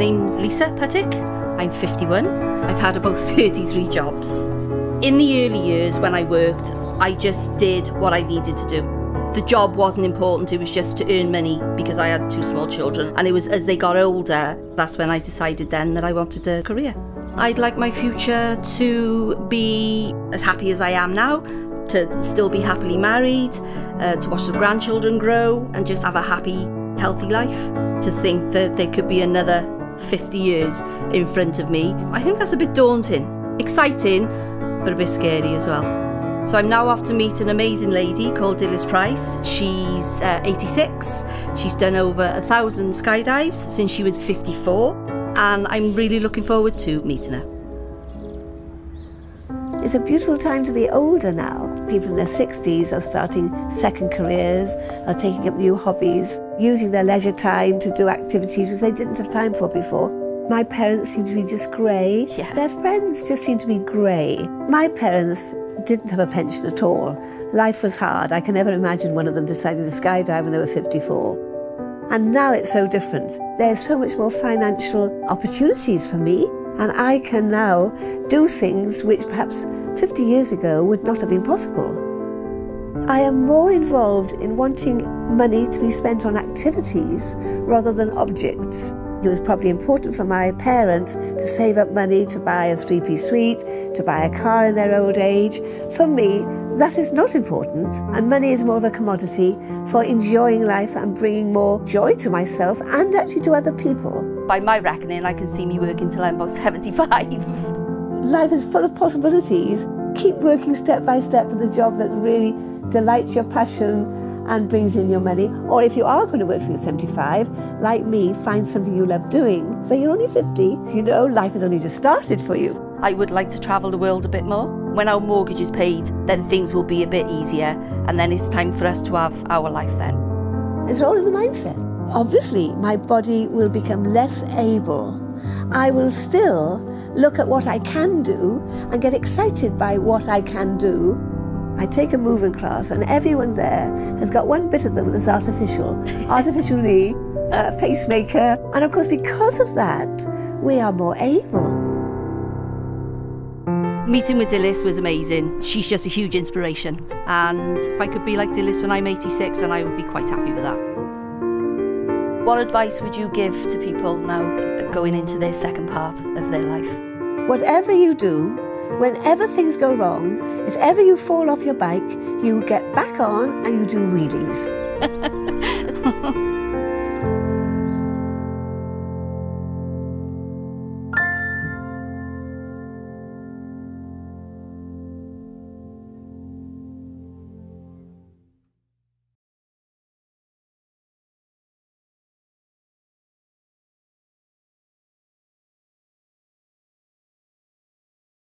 name's Lisa Puttick. I'm 51. I've had about 33 jobs. In the early years when I worked, I just did what I needed to do. The job wasn't important, it was just to earn money because I had two small children. And it was as they got older, that's when I decided then that I wanted a career. I'd like my future to be as happy as I am now, to still be happily married, to watch the grandchildren grow and just have a happy, healthy life. To think that there could be another 50 years in front of me, I think that's a bit daunting. Exciting, but a bit scary as well. So I'm now off to meet an amazing lady called Dilys Price. She's 86. She's done over 1,000 skydives since she was 54, and I'm really looking forward to meeting her. It's a beautiful time to be older now. People in their 60s are starting second careers, are taking up new hobbies, using their leisure time to do activities which they didn't have time for before. My parents seem to be just grey. Yeah. Their friends just seem to be grey. My parents didn't have a pension at all. Life was hard. I can never imagine one of them deciding to skydive when they were 54. And now it's so different. There's so much more financial opportunities for me. And I can now do things which perhaps 50 years ago would not have been possible. I am more involved in wanting money to be spent on activities rather than objects. It was probably important for my parents to save up money to buy a three-piece suite, to buy a car in their old age. For me, that is not important, and money is more of a commodity for enjoying life and bringing more joy to myself and actually to other people. By my reckoning, I can see me working till I'm about 75. Life is full of possibilities. Keep working step by step at the job that really delights your passion and brings in your money. Or if you are going to work till you're 75, like me, find something you love doing. But you're only 50, you know, life has only just started for you. I would like to travel the world a bit more. When our mortgage is paid, then things will be a bit easier, and then it's time for us to have our life then. It's all in the mindset. Obviously, my body will become less able. I will still look at what I can do and get excited by what I can do. I take a movement class and everyone there has got one bit of them that's artificial. Artificial knee, pacemaker. And of course, because of that, we are more able. Meeting with Dilys was amazing. She's just a huge inspiration. And if I could be like Dilys when I'm 86, then I would be quite happy with that. What advice would you give to people now going into their second part of their life? Whatever you do, whenever things go wrong, if ever you fall off your bike, you get back on and you do wheelies.